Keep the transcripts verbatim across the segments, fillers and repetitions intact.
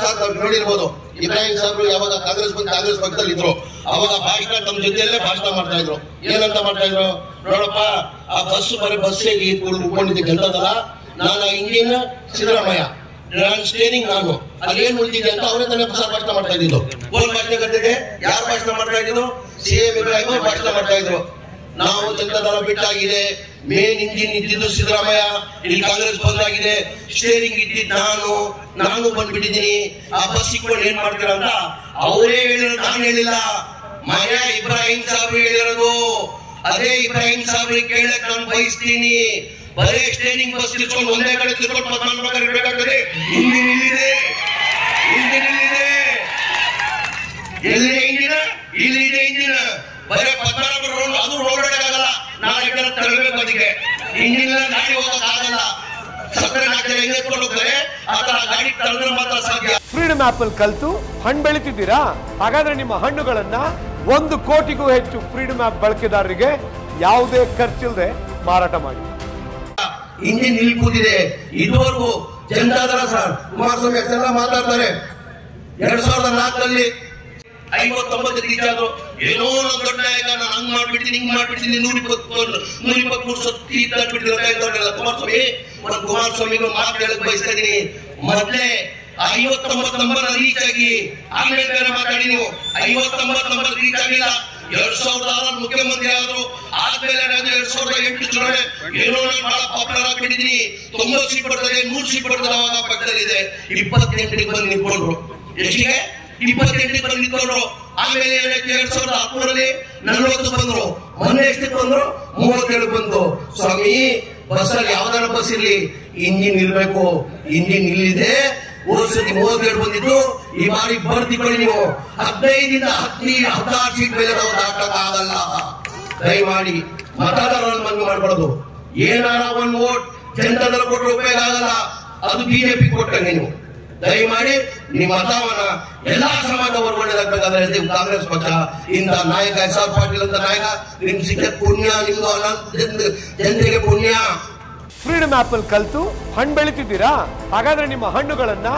ಸಾಕು ನೋಡಿರ್ಬೋದು, ಇಬ್ರಾಹಿಂ ಸಾಹೇಬ್ರು ಯಾವಾಗ ಕಾಂಗ್ರೆಸ್ ಬಂದು ಕಾಂಗ್ರೆಸ್ ಪಕ್ಷದಲ್ಲಿ ಇದ್ರು ಅವಾಗ ಭಾಷಣ ತಮ್ಮ ಜೊತೆಯಲ್ಲೇ ಭಾಷಣ ಮಾಡ್ತಾ ಇದ್ರು. ಏನಂತ ಮಾಡ್ತಾ ಇದ್ರು, ನೋಡಪ್ಪ ಆ ಬಸ್ ಬರೀ ಬಸ್ಸಿಗೆ ಉಳ್ಕೊಂಡಿದ್ದೆ ಗೆಲ್ತದಲ್ಲ, ನಾನು ಇಂಜಿನ್ ಸಿದ್ದರಾಮಯ್ಯ, ನಾನು ಸ್ಟೇರಿಂಗ್ ನಾನು, ಅಲ್ಲಿ ಏನ್ ಉಳಿದಿದೆ ಅಂತ ಅವರೇ ತಾನೇ ಭಾಷಣ ಮಾಡ್ತಾ ಇದ್ದು. ಕೋಲ್ ಭಾಷಣ ಕಟ್ಟಿದೆ, ಯಾರು ಭಾಷಣ ಮಾಡ್ತಾ ಇದ್ರು, ಸಿ ಎಂ ಇಬ್ರಾಹಿಂ ಭಾಷಣ ಮಾಡ್ತಾ ಇದ್ರು. ನಾವು ಜನತಾದಳ ಬಿಟ್ಟಾಗಿದೆ, ಮೇನ್ ಇಂಜಿನ್ ಇದ್ದಿದ್ದು ಸಿದ್ದರಾಮಯ್ಯ, ಇಲ್ಲಿ ಕಾಂಗ್ರೆಸ್ ಬಂದಾಗಿದೆ, ಸ್ಟೇರಿಂಗ್ ಇದ್ದಿದ್ದು ನಾನು ನಾನು ಬಂದ್ಬಿಟ್ಟಿದ್ದೀನಿ, ಆ ಬಸ್ ಇಟ್ಕೊಂಡು ಏನ್ ಮಾಡ್ತೀರಾ ಅಂತ ಅವರೇ ಹೇಳಿದ್ರು, ನಾನು ಹೇಳಿಲ್ಲ. ಮನೆ ಇಬ್ರಾಹಿಂ ಸಾಹೇಬ್ರು ಹೇಳಿರೋದು, ಅದೇ ಇಬ್ರಾಹಿಂ ಸಾಹೇಬ್ರಿಗೆ ಕೇಳಕ್ ನಾನು ಬಯಸ್ತೀನಿ. ಬರೇ ಸ್ಟೇರಿಂಗ್ ಬಸ್ ತಿರ್ಕೊಂಡು ಒಂದೇ ಕಡೆ ತಿರ್ಕೊಂಡು ಪದ್ನಾಲ್ಕು ಕಡೆ ಇರಬೇಕಾಗ್ತದೆ. ಇಂಜಿನ್ ಇಲ್ಲಿದೆ, ಇಂಜಿನ್ ಇಲ್ಲಿದೆ, ಎಲ್ಲಿದೆ ಇಂಜಿನ, ಇಲ್ಲಿದೆ ಇಂಜಿನ, ಬರೇ ಪದ್ನಾಲ್ಕು ರೋಡ್, ಅದು ರೋಡ್ ಆಗಲ್ಲ, ನಾಲ್ಕು ಜನ ತರಬೇಕು, ಅದಕ್ಕೆ ಇಂಜಿನ್ ಗಾಡಿ ಹೋಗಕ್ ಆಗಲ್ಲ. ಸಕ್ಕರೆ ನಾಲ್ಕು ಜನ ಹೆಂಗೆ ಹೋಗ್ತಾರೆ, ಆತರ ಗಾಡಿ ತರದ್ರೆ ಮಾತ್ರ ಸಾಧ್ಯ. ಫ್ರೀಡಮ್ ಆಪ್ ಅಲ್ಲಿ ಕಲ್ತು ಹಣ್ಣು ಬೆಳಿತಿದ್ದೀರಾ, ಹಾಗಾದ್ರೆ ನಿಮ್ಮ ಹಣ್ಣುಗಳನ್ನ ಒಂದು ಕೋಟಿಗೂ ಹೆಚ್ಚು ಫ್ರೀಡಮ್ ಆಪ್ ಬಳಕೆದಾರರಿಗೆ ಯಾವುದೇ ಖರ್ಚಿಲ್ಲದೆ ಮಾರಾಟ ಮಾಡಿ. ಇಂಜಿನ್ ಇಲ್ಲಿ ಕೂತಿದೆ, ಇದುವರೆಗೂ ಜನತಾದಳ ಸರ್ ಕುಮಾರಸ್ವಾಮಿ ಎಲ್ಲ ಮಾತಾಡ್ತಾರೆ. ಎರಡ್ ಸಾವಿರದ ನಾಲ್ಕರಲ್ಲಿ ಐವತ್ತೊಂಬತ್ತು ಗಿಜಾದ್ರು, ಏನೋ ನನ್ನ ದೊಡ್ಡ ನಾಯಕ, ನಾನು ಹಂಗ್ ಮಾಡ್ಬಿಡ್ತೀನಿ ಹಿಂಗ್ ಮಾಡ್ಬಿಡ್ತೀನಿ, ನೂರ ಇಪ್ಪತ್ತು ನೂರ ಇಪ್ಪತ್ತ್ ಮೂರು ಸತ್ತಿ ಇದ್ದಾಡ್ಬಿಟ್ಟಿಲ್ಲ. ಕುಮಾರಸ್ವಾಮಿ ನಾನು ಕುಮಾರಸ್ವಾಮಿಗೂ ಮಾತು ಹೇಳಕ್ ಬಯಸ್ತಾ ಇದೀನಿ, ಮೊದಲೇ ಐವತ್ತೊಂಬತ್ ನಂಬರ್ ರೀಚ್ ಆಗಿ, ಆಮೇಲೆ ಬೇರೆ ಮಾತಾಡಿ ನೀವು. ಐವತ್ತೊಂಬತ್ ನಂಬರ್ ರೀಚ್ ಆಗಿಲ್ಲ, ಎರಡ್ ಸಾವಿರದ ಆರರ ಮುಖ್ಯಮಂತ್ರಿ ಆದ್ರು, ಆದ್ಮೇಲೆ ನಾನು ಎರಡ್ ಸಾವಿರದ ಎಂಟು ಚುನಾವಣೆ ಏನೋ ಬಹಳ ಪಾಪ್ಯುಲರ್ ಆಗ್ಬಿಟ್ಟಿದೀನಿ, ತೊಂಬತ್ತು ಸೀಟ್ ಬರ್ತದೆ, ನೂರು ಸೀಟ್ ಬರ್ತದೆ, ಅವಾಗ ಪಕ್ಕದಲ್ಲಿದೆ. ಇಪ್ಪತ್ತೆಂಟಿಗೆ ಬಂದು ನಿಂತ್ಕೊಂಡ್ರು, ಎಷ್ಟಿಗೆ ಇಪ್ಪತ್ತೆಂಟಿಗೆ ಬಂದು ನಿಂತ್ಕೊಂಡ್ರು. ಆಮೇಲೆ ಎರಡ್ ಸಾವಿರದ ಹದಿಮೂರರಲ್ಲಿ ನಲ್ವತ್ತು ಬಂದ್ರು, ಮೊನ್ನೆ ಎಷ್ಟಕ್ಕೆ ಬಂದ್ರು, ಮೂವತ್ತೇಳು ಬಂತು. ಸ್ವಾಮಿ ಬಸ್ಸಲ್ಲಿ ಯಾವ್ದಾರ ಬಸ್ ಇರ್ಲಿ, ಇಂಜಿನ್ ಇರ್ಬೇಕು, ಇಂಜಿನ್ ಇಲ್ಲಿದೆ. ವರ್ಷಕ್ಕೆ ಮೂವತ್ತೇಳು ಬಂದಿದ್ದು, ಈ ಬಾರಿ ಬರ್ತಿಕೊಳ್ಳಿ ನೀವು, ಹದಿನೈದಿಂದ ಹತ್ತಿ ಹದಿನಾರು ಸೀಟ್ ಮೇಲೆ ನಾವು ದಾಟಕ್ ಆಗಲ್ಲ. ದಯಮಾಡಿ ಮತದಾರರನ್ನು ಮನವಿ ಮಾಡಬಾರದು. ಏನಾರ ಒಂದು ವೋಟ್ ಜನತಾದಳ ಕೊಟ್ಟರೆ ಉಪಯೋಗ ಆಗಲ್ಲ, ಅದು ಬಿಜೆಪಿ ಕೊಟ್ಟಂಗೆ. ನೀವು ದಯಮಾಡಿ ನಿಮ್ಮ ಮತವನ್ನ ಎಲ್ಲಾ ಸಮಾಜ ವರ್ಗಗಳಾಗಬೇಕಾದ್ರೆ ಕಾಂಗ್ರೆಸ್ ಪಕ್ಷ ಇಂತ ನಾಯಕ ಎಸ್ ಆರ್ ಪಾಟೀಲ್ ಅಂತ ನಾಯಕ ನಿಮ್ ಸಿಕ್ಕ ಪುಣ್ಯ, ನಿಮ್ದು ಅನಂತ ಜನತೆಗೆ ಪುಣ್ಯ. ಫ್ರೀಡಮ್ ಆಪ್ ಅಲ್ಲಿ ಕಲ್ತು ಹಣ್ಣು ಬೆಳಿತಿದ್ದೀರಾ, ಹಾಗಾದ್ರೆ ನಿಮ್ಮ ಹಣ್ಣುಗಳನ್ನ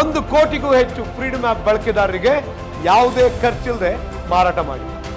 ಒಂದು ಕೋಟಿಗೂ ಹೆಚ್ಚು ಫ್ರೀಡಮ್ ಆಪ್ ಬಳಕೆದಾರರಿಗೆ ಯಾವುದೇ ಖರ್ಚಿಲ್ಲದೆ ಮಾರಾಟ ಮಾಡಿ.